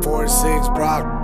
46Brock.